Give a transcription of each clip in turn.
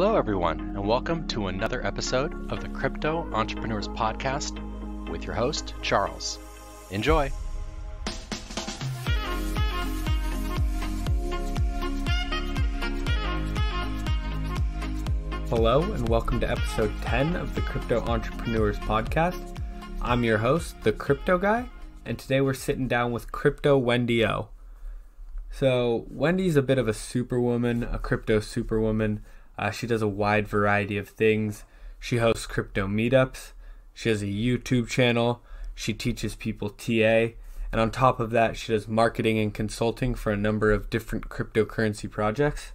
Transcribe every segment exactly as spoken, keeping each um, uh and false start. Hello everyone, and welcome to another episode of the Crypto Entrepreneurs Podcast with your host, Charles. Enjoy! Hello, and welcome to episode ten of the Crypto Entrepreneurs Podcast. I'm your host, the Crypto Guy, and today we're sitting down with Crypto Wendy O. So, Wendy's a bit of a superwoman, a crypto superwoman. Uh, she does a wide variety of things. She hosts crypto meetups. She has a YouTube channel. She teaches people T A. And on top of that, she does marketing and consulting for a number of different cryptocurrency projects.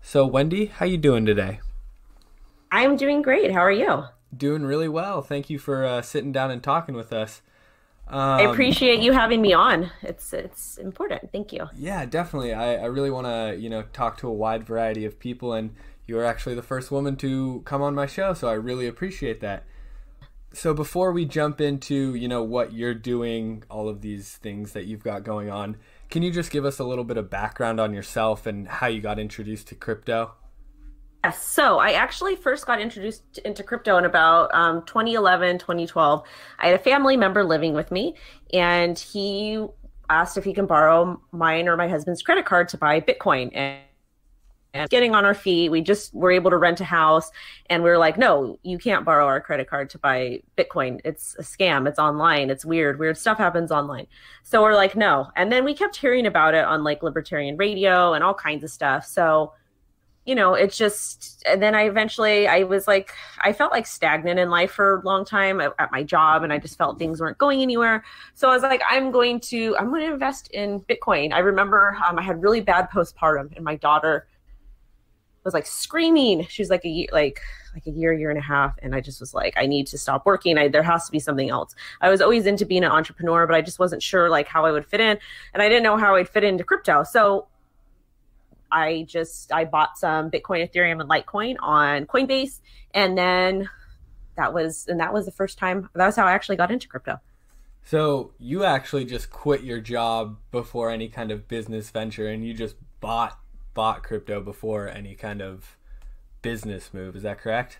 So Wendy, how you doing today? I'm doing great. How are you? Doing really well. Thank you for uh, sitting down and talking with us. Um, I appreciate you having me on. It's it's important. Thank you. Yeah, definitely. I, I really want to, you know, talk to a wide variety of people, and you are actually the first woman to come on my show, so I really appreciate that. So before we jump into, you know, what you're doing, all of these things that you've got going on, can you just give us a little bit of background on yourself and how you got introduced to crypto? Yes. So I actually first got introduced into crypto in about um, twenty eleven, twenty twelve. I had a family member living with me, and he asked if he can borrow mine or my husband's credit card to buy Bitcoin. And And getting on our feet, we just were able to rent a house, and we were like, no, you can't borrow our credit card to buy Bitcoin. It's a scam. It's online. It's weird. Weird stuff happens online. So we're like, no. And then we kept hearing about it on like libertarian radio and all kinds of stuff. So, you know, it's just, and then I eventually, I was like, I felt like stagnant in life for a long time at my job, and I just felt things weren't going anywhere. So I was like, I'm going to, I'm going to invest in Bitcoin. I remember um, I had really bad postpartum, and my daughter was like screaming. She was like a year, like like a year, year and a half. And I just was like, I need to stop working. I, there has to be something else. I was always into being an entrepreneur, but I just wasn't sure like how I would fit in. And I didn't know how I'd fit into crypto. So I just, I bought some Bitcoin, Ethereum, and Litecoin on Coinbase. And then that was, and that was the first time, that was how I actually got into crypto. So you actually just quit your job before any kind of business venture, and you just bought bought crypto before any kind of business move. Is that correct?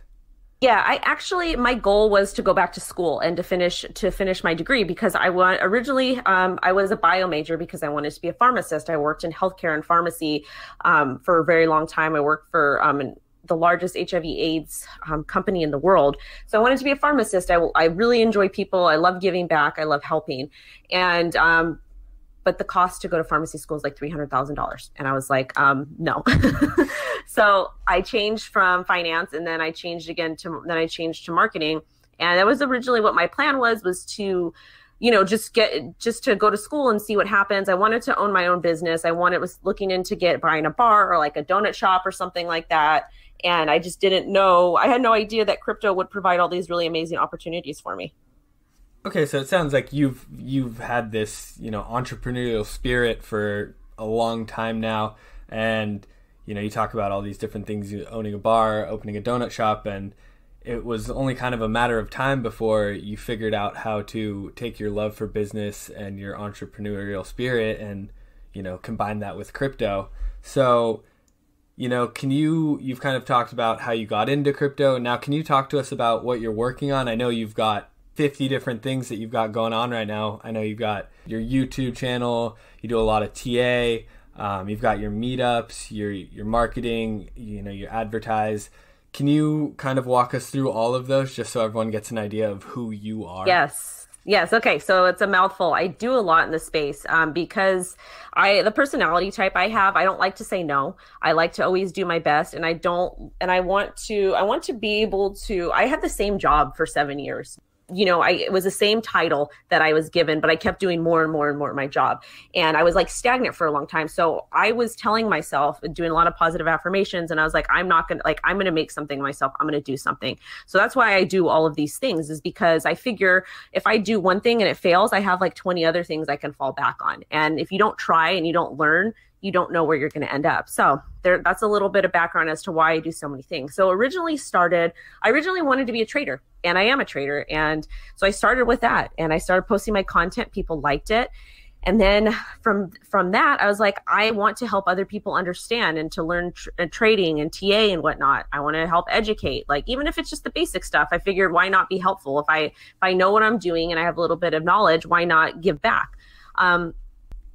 Yeah, I actually, my goal was to go back to school and to finish to finish my degree, because I want originally um, I was a bio major because I wanted to be a pharmacist. I worked in healthcare and pharmacy um, for a very long time. I worked for um, an, the largest H I V AIDS um, company in the world. So I wanted to be a pharmacist. I, I really enjoy people. I love giving back. I love helping. And um, but the cost to go to pharmacy school is like three hundred thousand dollars. And I was like, um, no. So I changed from finance, and then I changed again to, then I changed to marketing. And that was originally what my plan was, was to, you know, just get, just to go to school and see what happens. I wanted to own my own business. I wanted, was looking into get buying a bar or like a donut shop or something like that. And I just didn't know, I had no idea that crypto would provide all these really amazing opportunities for me. Okay, so it sounds like you've you've had this, you know, entrepreneurial spirit for a long time now, and you know, you talk about all these different things, owning a bar, opening a donut shop, and it was only kind of a matter of time before you figured out how to take your love for business and your entrepreneurial spirit and, you know, combine that with crypto. So, you know, can you, you've kind of talked about how you got into crypto. Now, can you talk to us about what you're working on? I know you've got fifty different things that you've got going on right now. I know you've got your YouTube channel, you do a lot of T A, um, you've got your meetups, your your marketing, you know, your advertise. Can you kind of walk us through all of those just so everyone gets an idea of who you are? Yes. Yes. Okay. So it's a mouthful. I do a lot in this space um, because I, the personality type I have, I don't like to say no. I like to always do my best, and I don't, and I want to, I want to be able to, I had the same job for seven years. You know, I, it was the same title that I was given, but I kept doing more and more and more at my job. And I was like stagnant for a long time. So I was telling myself, doing a lot of positive affirmations. And I was like, I'm not going to, like, I'm going to make something myself. I'm going to do something. So that's why I do all of these things, is because I figure if I do one thing and it fails, I have like twenty other things I can fall back on. And if you don't try and you don't learn, you don't know where you're going to end up. So there, that's a little bit of background as to why I do so many things. So originally started, I originally wanted to be a trader, and I am a trader. And so I started with that, and I started posting my content. People liked it. And then from from that, I was like, I want to help other people understand and to learn tr trading and T A and whatnot. I want to help educate, like even if it's just the basic stuff. I figured, why not be helpful? If I if I know what I'm doing and I have a little bit of knowledge, why not give back? Um,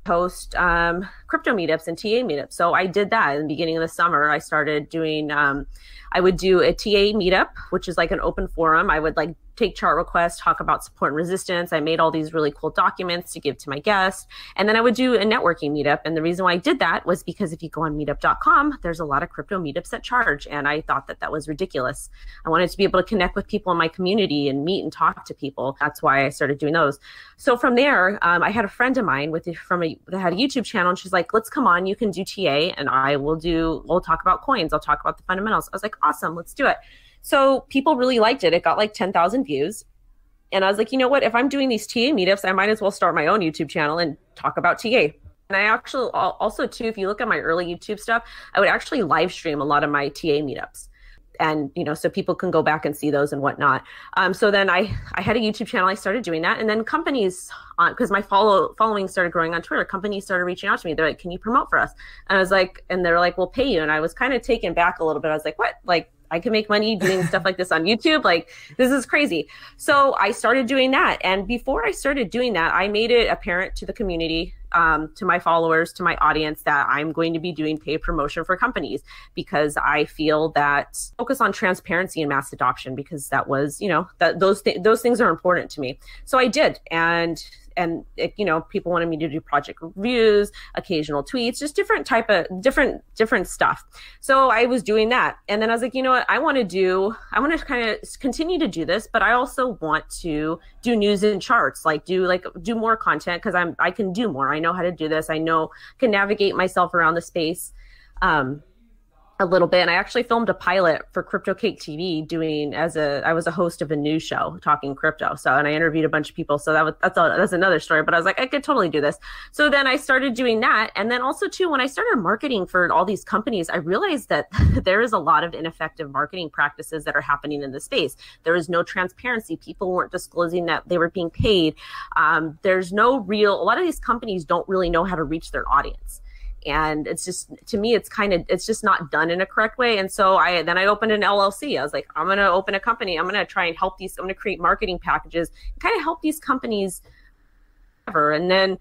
host um, crypto meetups and T A meetups. So I did that in the beginning of the summer. I started doing, um, I would do a T A meetup, which is like an open forum. I would like take chart requests, talk about support and resistance. I made all these really cool documents to give to my guests. And then I would do a networking meetup. And the reason why I did that was because if you go on meetup dot com, there's a lot of crypto meetups that charge. And I thought that that was ridiculous. I wanted to be able to connect with people in my community and meet and talk to people. That's why I started doing those. So from there, um, I had a friend of mine with from a, that had a YouTube channel. And she's like, let's come on, you can do T A and I will do, we'll talk about coins. I'll talk about the fundamentals. I was like, awesome, let's do it. So people really liked it. It got like ten thousand views. And I was like, you know what? If I'm doing these T A meetups, I might as well start my own YouTube channel and talk about T A. And I actually also too, if you look at my early YouTube stuff, I would actually live stream a lot of my T A meetups. And, you know, so people can go back and see those and whatnot. Um, so then I, I had a YouTube channel. I started doing that. And then companies, because uh, my follow following started growing on Twitter, companies started reaching out to me. They're like, can you promote for us? And I was like, and they're like, we'll pay you. And I was kind of taken back a little bit. I was like, what? Like, I can make money doing stuff like this on YouTube. Like, this is crazy. So I started doing that. And before I started doing that, I made it apparent to the community, um, to my followers, to my audience, that I'm going to be doing paid promotion for companies, because I feel that focus on transparency and mass adoption, because that was, you know, that those, th those things are important to me. So I did. And And, it, you know, people wanted me to do project reviews, occasional tweets, just different type of different, different stuff. So I was doing that. And then I was like, you know what, I want to do, I want to kind of continue to do this, but I also want to do news and charts, like do like do more content, because I'm, I can do more. I know how to do this. I know, can navigate myself around the space. Um, a little bit. And I actually filmed a pilot for Crypto Cake T V doing as a, I was a host of a news show, Talking Crypto. So, and I interviewed a bunch of people. So that was, that's, a, that's another story, but I was like, I could totally do this. So then I started doing that. And then also too, when I started marketing for all these companies, I realized that there is a lot of ineffective marketing practices that are happening in the space. There is no transparency. People weren't disclosing that they were being paid. Um, there's no real, a lot of these companies don't really know how to reach their audience. And it's just, to me, it's kind of, it's just not done in a correct way. And so I, then I opened an L L C. I was like, I'm going to open a company. I'm going to try and help these, I'm going to create marketing packages, kind of help these companies. And then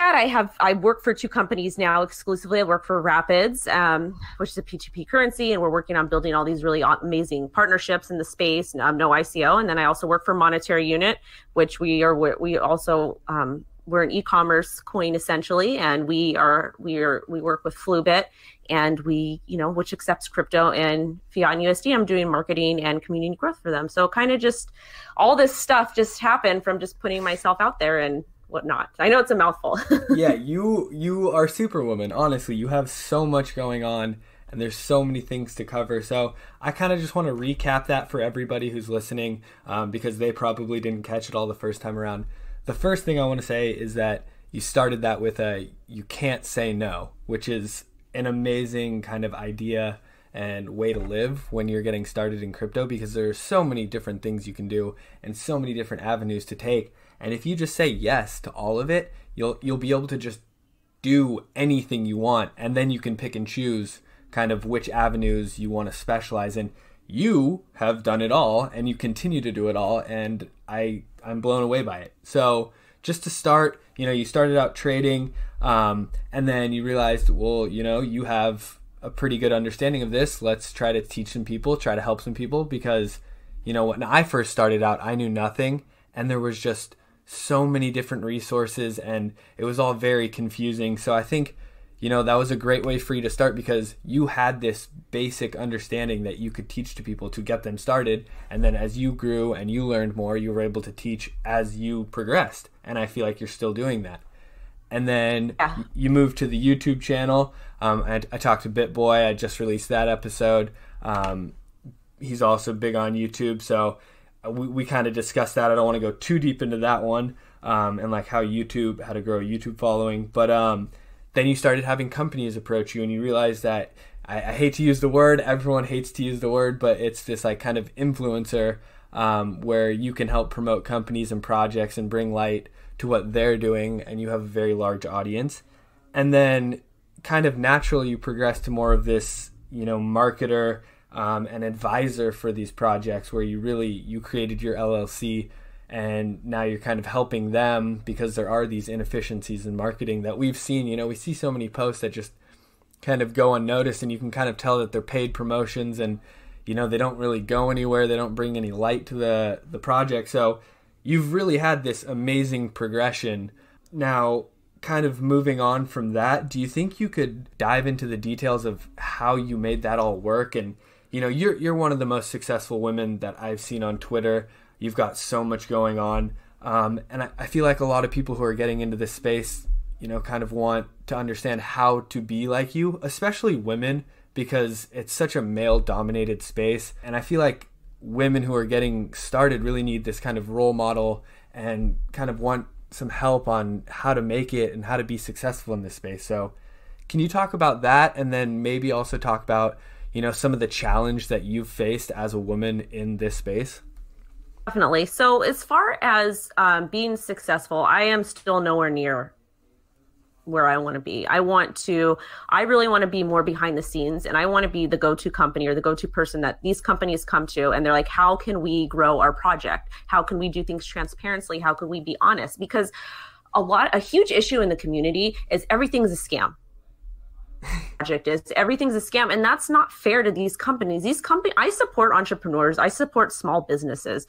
I have, I work for two companies now exclusively. I work for Rapids, um, which is a P two P currency. And we're working on building all these really amazing partnerships in the space, um, no I C O. And then I also work for Monetary Unit, which we are, we also, um, we're an e-commerce coin essentially, and we are we are we work with Flubit, and we you know which accepts crypto and fiat and U S D. I'm doing marketing and community growth for them. So kind of just all this stuff just happened from just putting myself out there and whatnot. I know it's a mouthful. Yeah, you you are Superwoman. Honestly, you have so much going on, and there's so many things to cover. So I kind of just want to recap that for everybody who's listening, um, because they probably didn't catch it all the first time around. The first thing I want to say is that you started that with a you can't say no, which is an amazing kind of idea and way to live when you're getting started in crypto, because there are so many different things you can do and so many different avenues to take. And if you just say yes to all of it, you'll you'll be able to just do anything you want, and then you can pick and choose kind of which avenues you want to specialize in. You have done it all, and you continue to do it all, and I, I'm blown away by it. So just to start, you know, you started out trading, um, and then you realized, well, you know, you have a pretty good understanding of this. Let's try to teach some people, try to help some people, because, you know, when I first started out, I knew nothing, and there was just so many different resources, and it was all very confusing. So I think, you know, that was a great way for you to start, because you had this basic understanding that you could teach to people to get them started. And then as you grew and you learned more, you were able to teach as you progressed. And I feel like you're still doing that. And then yeah. you moved to the YouTube channel. Um, I, I talked to BitBoy. I just released that episode. Um, he's also big on YouTube. So we, we kind of discussed that. I don't want to go too deep into that one, um, and like how YouTube, how to grow a YouTube following. But, um, then you started having companies approach you, and you realized that, I, I hate to use the word, everyone hates to use the word, but it's this like kind of influencer, um, where you can help promote companies and projects and bring light to what they're doing, and you have a very large audience. And then kind of naturally you progress to more of this, you know, marketer um, and advisor for these projects, where you really, you created your L L C and now you're kind of helping them, because there are these inefficiencies in marketing that we've seen. You know, we see so many posts that just kind of go unnoticed, and you can kind of tell that they're paid promotions, and, you know, they don't really go anywhere. They don't bring any light to the, the project. So you've really had this amazing progression. Now, kind of moving on from that, do you think you could dive into the details of how you made that all work? And, you know, you're, you're one of the most successful women that I've seen on Twitter. You've got so much going on. Um, and I, I feel like a lot of people who are getting into this space, you know, kind of want to understand how to be like you, especially women, because it's such a male-dominated space. And I feel like women who are getting started really need this kind of role model and kind of want some help on how to make it and how to be successful in this space. So can you talk about that, and then maybe also talk about, you know, some of the challenge that you've faced as a woman in this space? Definitely. So as far as um, being successful, I am still nowhere near where I want to be. I want to, I really want to be more behind the scenes, and I want to be the go-to company or the go-to person that these companies come to. And they're like, how can we grow our project? How can we do things transparently? How can we be honest? Because a lot, a huge issue in the community is everything's a scam. Project is everything's a scam, and that's not fair to these companies. These companies, I support entrepreneurs, I support small businesses,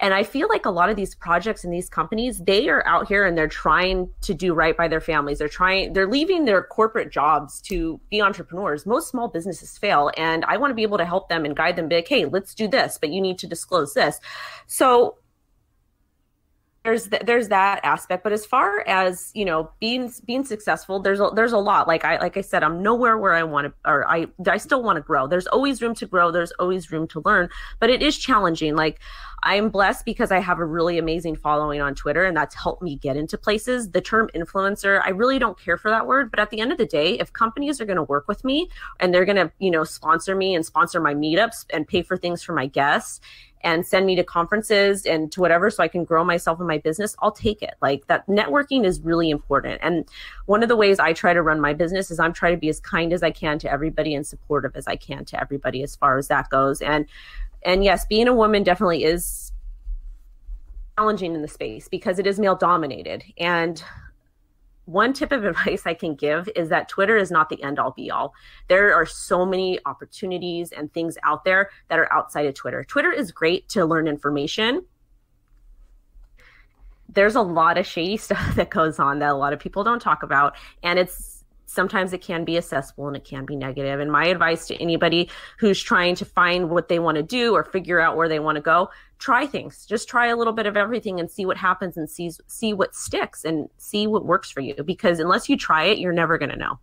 and I feel like a lot of these projects and these companies, they are out here and they're trying to do right by their families. They're trying, they're leaving their corporate jobs to be entrepreneurs. Most small businesses fail, and I want to be able to help them and guide them. Be like, hey, let's do this, but you need to disclose this. So There's th there's that aspect, but as far as, you know, being being successful, there's a, there's a lot. Like I like I said, I'm nowhere where I want to, or I I still want to grow. There's always room to grow. There's always room to learn, but it is challenging. Like, I'm blessed because I have a really amazing following on Twitter, and that's helped me get into places. The term influencer, I really don't care for that word, but at the end of the day, if companies are going to work with me and they're going to, you know, sponsor me and sponsor my meetups and pay for things for my guests, and send me to conferences and to whatever so I can grow myself in my business, I'll take it. Like, that networking is really important. And one of the ways I try to run my business is I'm trying to be as kind as I can to everybody and supportive as I can to everybody as far as that goes. And and yes, being a woman definitely is challenging in the space because it is male dominated. And one tip of advice I can give is that Twitter is not the end all be all. There are so many opportunities and things out there that are outside of Twitter. Twitter is great to learn information. There's a lot of shady stuff that goes on that a lot of people don't talk about. And it's sometimes it can be accessible and it can be negative. And my advice to anybody who's trying to find what they want to do or figure out where they want to go, try things. Just try a little bit of everything and see what happens, and see, see what sticks and see what works for you. Because unless you try it, you're never going to know.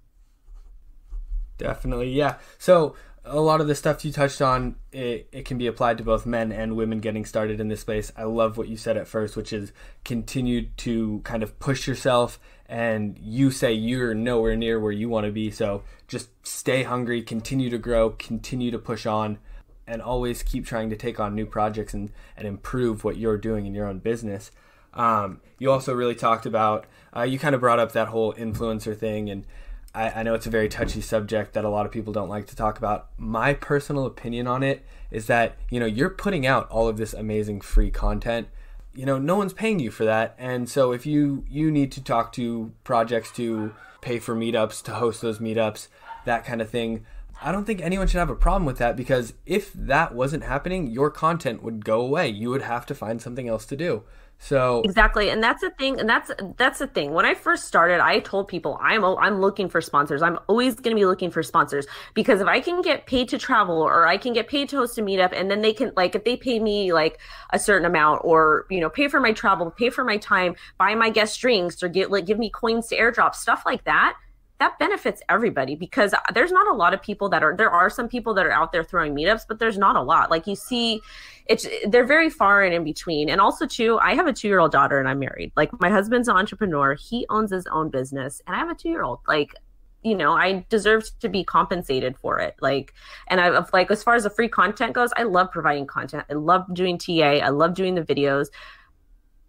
Definitely. Yeah. So a lot of the stuff you touched on, it, it can be applied to both men and women getting started in this space. I love what you said at first, which is continue to kind of push yourself, and you say you're nowhere near where you want to be. So just stay hungry, continue to grow, continue to push on, and always keep trying to take on new projects and, and improve what you're doing in your own business. Um, you also really talked about, uh, you kind of brought up that whole influencer thing, and I, I know it's a very touchy subject that a lot of people don't like to talk about. My personal opinion on it is that, you know, you're putting out all of this amazing free content. You know, no one's paying you for that. And so if you, you need to talk to projects to pay for meetups, to host those meetups, that kind of thing, I don't think anyone should have a problem with that, because if that wasn't happening, your content would go away. You would have to find something else to do. So exactly. And that's the thing. And that's, that's the thing. When I first started, I told people I'm, I'm looking for sponsors. I'm always going to be looking for sponsors, because if I can get paid to travel, or I can get paid to host a meetup, and then they can, like, if they pay me like a certain amount, or, you know, pay for my travel, pay for my time, buy my guest drinks, or get, like, give me coins to airdrop, stuff like that, that benefits everybody. Because there's not a lot of people that are, there are some people that are out there throwing meetups, but there's not a lot. Like, you see, it's, they're very far and in between. And also too, I have a two-year-old daughter and I'm married. Like, my husband's an entrepreneur. He owns his own business, and I have a two-year-old. Like, you know, I deserve to be compensated for it. Like, and I, like, as far as the free content goes, I love providing content. I love doing T A. I love doing the videos,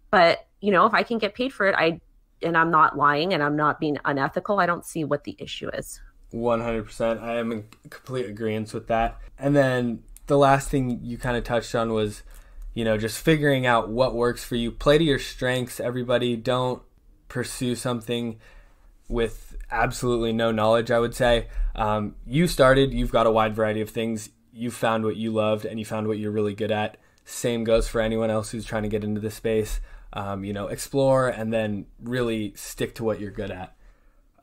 but you know, if I can get paid for it, I and I'm not lying and I'm not being unethical, I don't see what the issue is. one hundred percent. I am in complete agreement with that. And then the last thing you kind of touched on was, you know, just figuring out what works for you. Play to your strengths, everybody. Don't pursue something with absolutely no knowledge, I would say. Um, you started, you've got a wide variety of things. You found what you loved and you found what you're really good at. Same goes for anyone else who's trying to get into this space. Um, you know, explore and then really stick to what you're good at.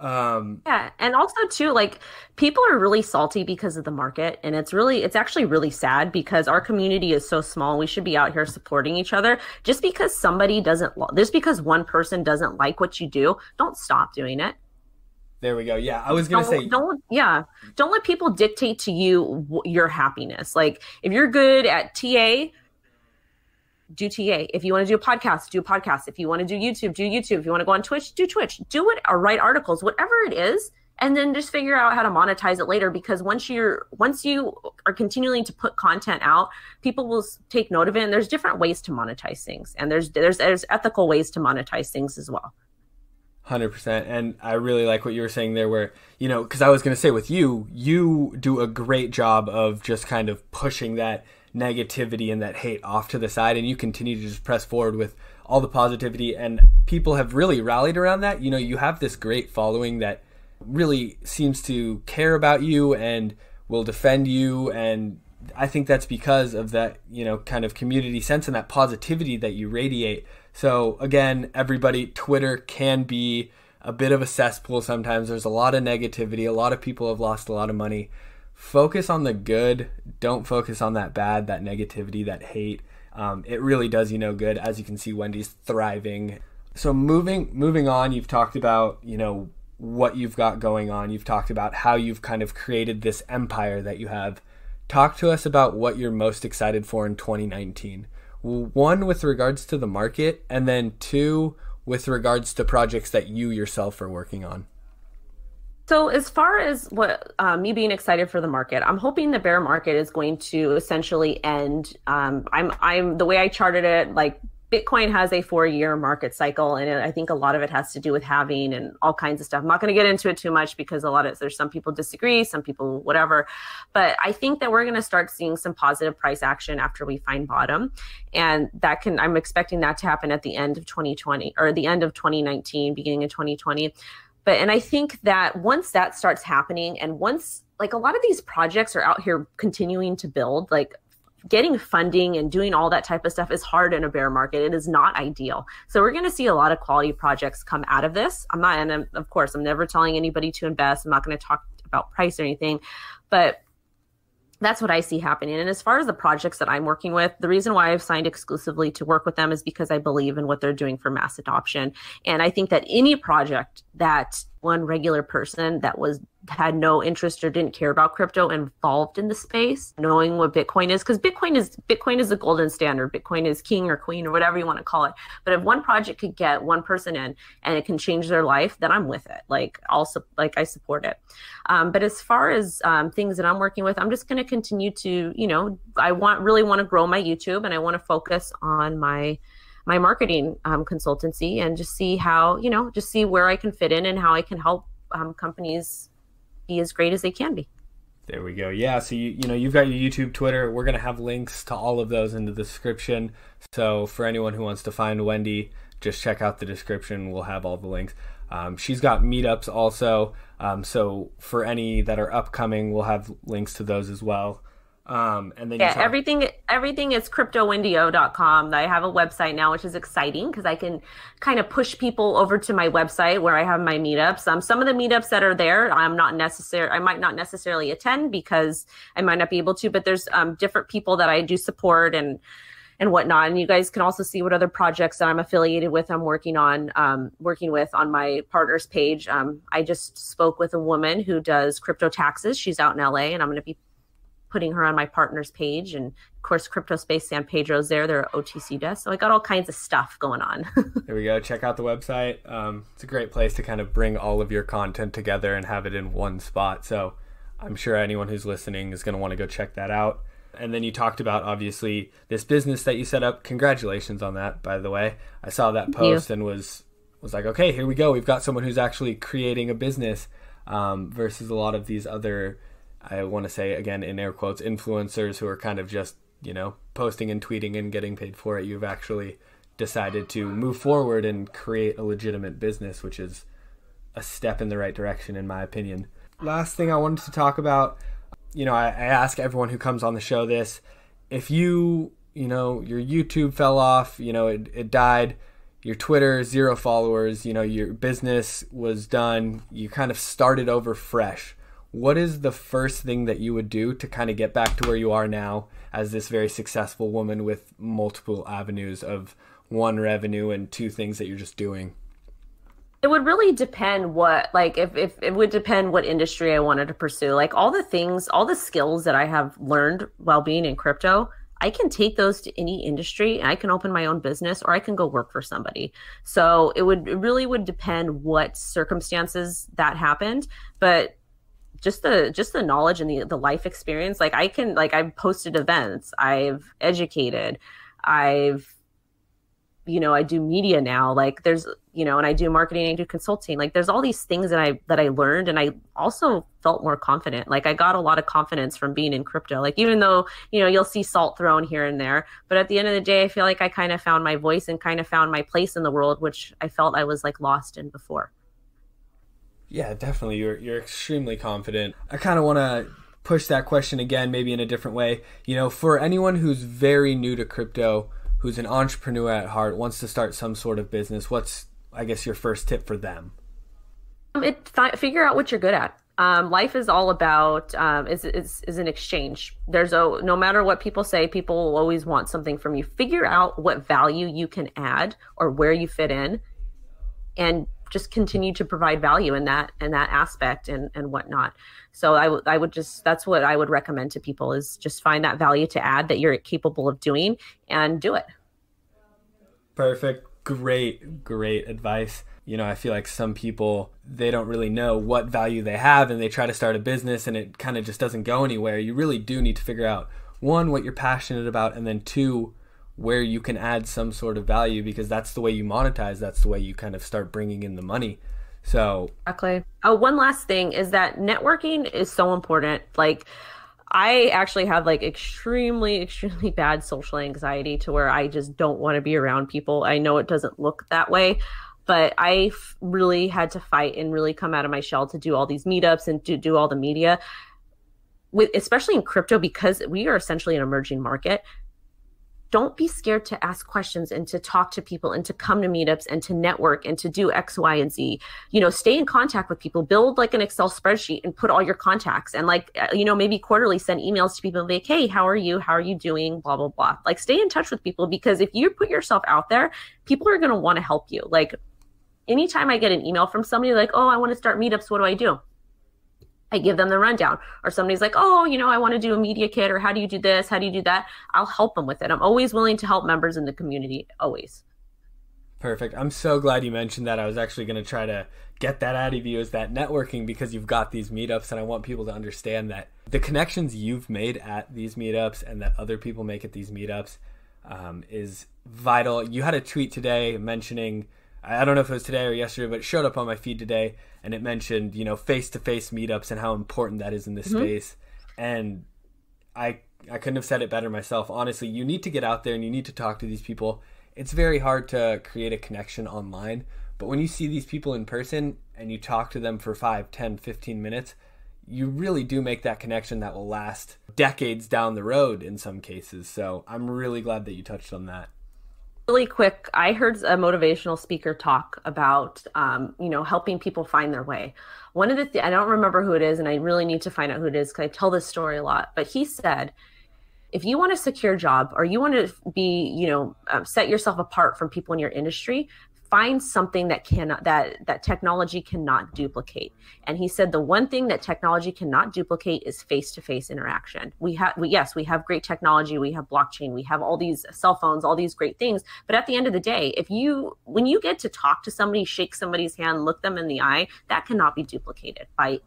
Um, yeah. And also too, like, people are really salty because of the market, and it's really, it's actually really sad because our community is so small. We should be out here supporting each other. Just because somebody doesn't, just because one person doesn't like what you do, don't stop doing it. There we go. Yeah. I was going to say, don't, yeah. Don't let people dictate to you w- your happiness. Like, if you're good at T A, do T A. If you want to do a podcast, do a podcast. If you want to do YouTube, do YouTube. If you want to go on Twitch, do Twitch. Do it or write articles, whatever it is, and then just figure out how to monetize it later, because once you're once you are continuing to put content out, people will take note of it, and there's different ways to monetize things, and there's there's there's ethical ways to monetize things as well. one hundred percent. And I really like what you were saying there, where, you know, because I was going to say with you, you do a great job of just kind of pushing that negativity and that hate off to the side, and you continue to just press forward with all the positivity, and people have really rallied around that. You know, you have this great following that really seems to care about you and will defend you, and I think that's because of that, you know, kind of community sense and that positivity that you radiate. So again, everybody, Twitter can be a bit of a cesspool sometimes. There's a lot of negativity, a lot of people have lost a lot of money. Focus on the good. Don't focus on that bad, that negativity, that hate. Um, it really does you no good. As you can see, Wendy's thriving. So moving moving on, you've talked about, you know, what you've got going on. You've talked about how you've kind of created this empire that you have. Talk to us about what you're most excited for in twenty nineteen. One, with regards to the market, and then two, with regards to projects that you yourself are working on. So as far as what uh, me being excited for the market, I'm hoping the bear market is going to essentially end. Um, I'm I'm the way I charted it, like, Bitcoin has a four-year market cycle, and it, I think a lot of it has to do with halving and all kinds of stuff. I'm not going to get into it too much because a lot of there's some people disagree, some people whatever, but I think that we're going to start seeing some positive price action after we find bottom, and that can I'm expecting that to happen at the end of twenty twenty or the end of twenty nineteen, beginning of twenty twenty. But, and I think that once that starts happening, and once, like, a lot of these projects are out here continuing to build, like, getting funding and doing all that type of stuff is hard in a bear market. It is not ideal. So we're going to see a lot of quality projects come out of this. I'm not, and I'm, of course, I'm never telling anybody to invest. I'm not going to talk about price or anything, but that's what I see happening. And as far as the projects that I'm working with, the reason why I've signed exclusively to work with them is because I believe in what they're doing for mass adoption. And I think that any project that one regular person that was had no interest or didn't care about crypto involved in the space, knowing what Bitcoin is, because Bitcoin is Bitcoin is the golden standard. Bitcoin is king or queen or whatever you want to call it. But if one project could get one person in and it can change their life, then I'm with it. Like, also, like, I support it. Um, but as far as um, things that I'm working with, I'm just going to continue to, you know, I want really want to grow my YouTube, and I want to focus on my my marketing um, consultancy, and just see how, you know, just see where I can fit in and how I can help um, companies be as great as they can be. There we go. Yeah. So, you, you know, you've got your YouTube, Twitter. We're going to have links to all of those in the description. So for anyone who wants to find Wendy, just check out the description. We'll have all the links. Um, she's got meetups also. Um, so for any that are upcoming, we'll have links to those as well. Um, and then yeah, talk- everything, everything is crypto wendy o dot com. I have a website now, which is exciting because I can kind of push people over to my website where I have my meetups. Um, some of the meetups that are there, I'm not necessar- I might not necessarily attend because I might not be able to, but there's um, different people that I do support and, and whatnot. And you guys can also see what other projects that I'm affiliated with, I'm working on, um, working with on my partners page. Um, I just spoke with a woman who does crypto taxes. She's out in L A, and I'm going to be putting her on my partner's page. And of course, CryptoSpace San Pedro's there, their O T C desk. So I got all kinds of stuff going on. There we go. Check out the website. Um, it's a great place to kind of bring all of your content together and have it in one spot. So I'm sure anyone who's listening is going to want to go check that out. And then you talked about, obviously, this business that you set up. Congratulations on that, by the way. I saw that post and was was like, okay, here we go. We've got someone who's actually creating a business um, versus a lot of these other, I want to say, again, in air quotes, influencers who are kind of just, you know, posting and tweeting and getting paid for it. You've actually decided to move forward and create a legitimate business, which is a step in the right direction, in my opinion. Last thing I wanted to talk about, you know, I, I ask everyone who comes on the show this: if you, you know, your YouTube fell off, you know, it, it died, your Twitter, zero followers, you know, your business was done, you kind of started over fresh. What is the first thing that you would do to kind of get back to where you are now as this very successful woman with multiple avenues of one revenue and two things that you're just doing? It would really depend what, like, if, if it would depend what industry I wanted to pursue. Like, all the things, all the skills that I have learned while being in crypto, I can take those to any industry. And I can open my own business, or I can go work for somebody. So it would, it really would depend what circumstances that happened. But just the, just the knowledge and the, the life experience, like I can, like I've posted events, I've educated, I've, you know, I do media now, like there's, you know, and I do marketing and I do consulting. Like there's all these things that I, that I learned. And I also felt more confident. Like I got a lot of confidence from being in crypto. Like, even though, you know, you'll see salt thrown here and there, but at the end of the day, I feel like I kind of found my voice and kind of found my place in the world, which I felt I was like lost in before. Yeah, definitely. You're, you're extremely confident. I kind of want to push that question again, maybe in a different way. You know, for anyone who's very new to crypto, who's an entrepreneur at heart, wants to start some sort of business, what's, I guess, your first tip for them? It, fi figure out what you're good at. Um, life is all about, um, is, is, is an exchange. There's a, no matter what people say, people will always want something from you. Figure out what value you can add or where you fit in, and just continue to provide value in that, in that aspect and, and whatnot. So I, I would just, that's what I would recommend to people, is just find that value to add that you're capable of doing and do it. Perfect. Great, great advice. You know, I feel like some people, they don't really know what value they have, and they try to start a business and it kind of just doesn't go anywhere. You really do need to figure out, one, what you're passionate about, and then two, where you can add some sort of value, because that's the way you monetize. That's the way you kind of start bringing in the money. So exactly. Oh, one last thing is that networking is so important. Like, I actually have like extremely, extremely bad social anxiety, to where I just don't want to be around people. I know it doesn't look that way, but I really had to fight and really come out of my shell to do all these meetups and to do all the media, with especially in crypto, because we are essentially an emerging market. Don't be scared to ask questions and to talk to people and to come to meetups and to network and to do X, Y, and Z. You know, stay in contact with people, build like an Excel spreadsheet and put all your contacts, and like, you know, maybe quarterly send emails to people like, hey, how are you? How are you doing? Blah, blah, blah. Like, stay in touch with people, because if you put yourself out there, people are going to want to help you. Like, anytime I get an email from somebody like, oh, I want to start meetups, what do I do? I give them the rundown. Or somebody's like, oh, you know, I want to do a media kit, or how do you do this? How do you do that? I'll help them with it. I'm always willing to help members in the community, always. Perfect. I'm so glad you mentioned that. I was actually going to try to get that out of you, is that networking, because you've got these meetups, and I want people to understand that the connections you've made at these meetups and that other people make at these meetups um, is vital. You had a tweet today mentioning, I don't know if it was today or yesterday, but it showed up on my feed today, and it mentioned, you know, face-to-face meetups and how important that is in this mm-hmm. space. And I I couldn't have said it better myself. Honestly, you need to get out there and you need to talk to these people. It's very hard to create a connection online, but when you see these people in person and you talk to them for five, ten, fifteen minutes, you really do make that connection that will last decades down the road in some cases. So I'm really glad that you touched on that. Really quick, I heard a motivational speaker talk about, um, you know, helping people find their way. One of the th I don't remember who it is, and I really need to find out who it is, because I tell this story a lot. But he said, if you want a secure job, or you want to be, you know, um, set yourself apart from people in your industry, find something that cannot, that that technology cannot duplicate. And he said the one thing that technology cannot duplicate is face-to-face interaction. We have, we, yes, we have great technology, we have blockchain, we have all these cell phones, all these great things. But at the end of the day, if you, when you get to talk to somebody, shake somebody's hand, look them in the eye, that cannot be duplicated by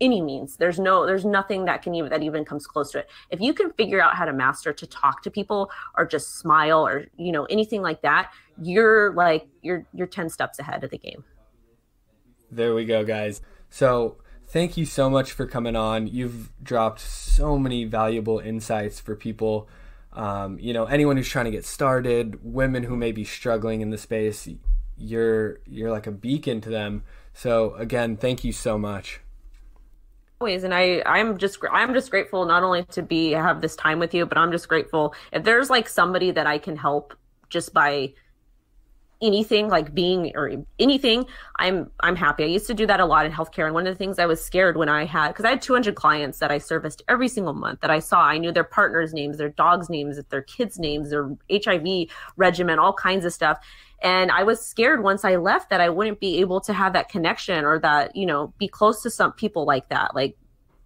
any means. There's no, there's nothing that can even, that even comes close to it. If you can figure out how to master to talk to people or just smile or, you know, anything like that, you're like, you're, you're ten steps ahead of the game. There we go, guys. So thank you so much for coming on. You've dropped so many valuable insights for people. Um, you know, anyone who's trying to get started, women who may be struggling in the space, you're, you're like a beacon to them. So again, thank you so much. Always. And I, I'm just, I'm just grateful not only to be, have this time with you, but I'm just grateful if there's like somebody that I can help just by anything, like being or anything, I'm, I'm happy. I used to do that a lot in healthcare. And one of the things I was scared when I had, cause I had two hundred clients that I serviced every single month that I saw, I knew their partners' names, their dogs' names, their kids' names, their H I V regimen, all kinds of stuff. And I was scared once I left that I wouldn't be able to have that connection or that, you know, be close to some people like that. Like,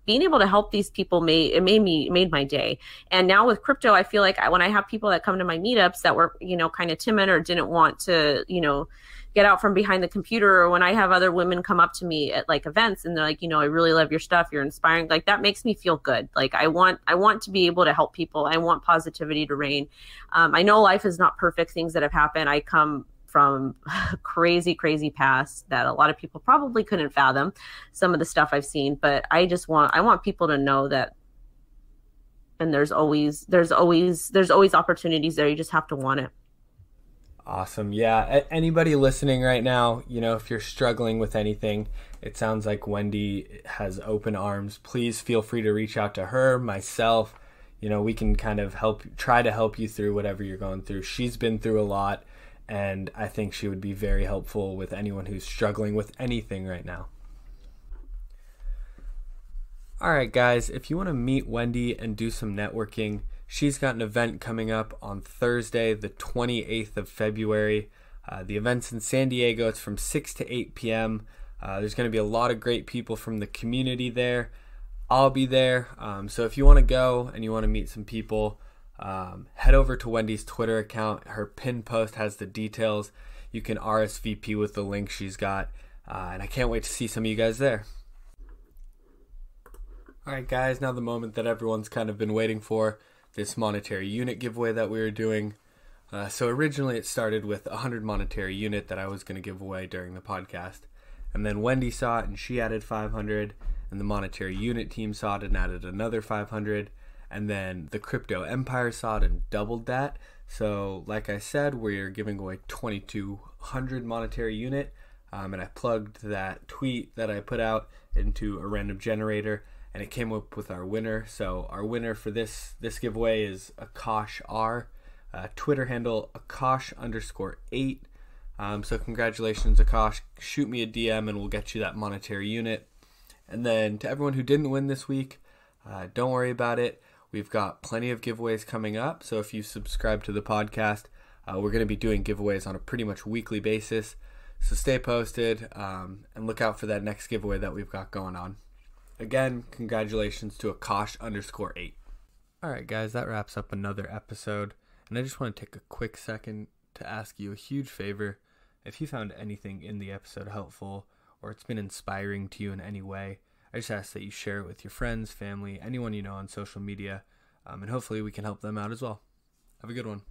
being able to help these people made it made me made my day. And now with crypto, I feel like I, when I have people that come to my meetups that were, you know, kind of timid or didn't want to, you know, get out from behind the computer, or when I have other women come up to me at like events and they're like, you know, I really love your stuff, you're inspiring, like that makes me feel good. Like I want I want to be able to help people. I want positivity to reign. Um, I know life is not perfect, things that have happened. I come from crazy, crazy past that a lot of people probably couldn't fathom some of the stuff I've seen, but I just want, I want people to know that, and there's always, there's always, there's always opportunities there. You just have to want it. Awesome. Yeah. Anybody listening right now, you know, if you're struggling with anything, it sounds like Wendy has open arms. Please feel free to reach out to her, myself, you know, we can kind of help, try to help you through whatever you're going through. She's been through a lot. And I think she would be very helpful with anyone who's struggling with anything right now. All right, guys, if you want to meet Wendy and do some networking, she's got an event coming up on Thursday, the twenty-eighth of February. Uh, the event's in San Diego. It's from six to eight p m Uh, there's going to be a lot of great people from the community there. I'll be there. Um, so if you want to go and you want to meet some people, Um, head over to Wendy's Twitter account. Her pin post has the details. You can R S V P with the link she's got. Uh, and I can't wait to see some of you guys there. All right, guys, now the moment that everyone's kind of been waiting for, this monetary unit giveaway that we were doing. Uh, so originally it started with one hundred monetary unit that I was going to give away during the podcast. And then Wendy saw it and she added five hundred, and the monetary unit team saw it and added another five hundred. And then the crypto empire saw it and doubled that. So like I said, we're giving away twenty-two hundred monetary unit. Um, and I plugged that tweet that I put out into a random generator and it came up with our winner. So our winner for this this giveaway is Akash R. Uh, Twitter handle Akash underscore eight. Um, so congratulations, Akash. Shoot me a D M and we'll get you that monetary unit. And then to everyone who didn't win this week, uh, don't worry about it. We've got plenty of giveaways coming up. So if you subscribe to the podcast, uh, we're going to be doing giveaways on a pretty much weekly basis. So stay posted um, and look out for that next giveaway that we've got going on. Again, congratulations to Akash underscore eight. All right, guys, that wraps up another episode. And I just want to take a quick second to ask you a huge favor. If you found anything in the episode helpful or it's been inspiring to you in any way, I just ask that you share it with your friends, family, anyone you know on social media, um, and hopefully we can help them out as well. Have a good one.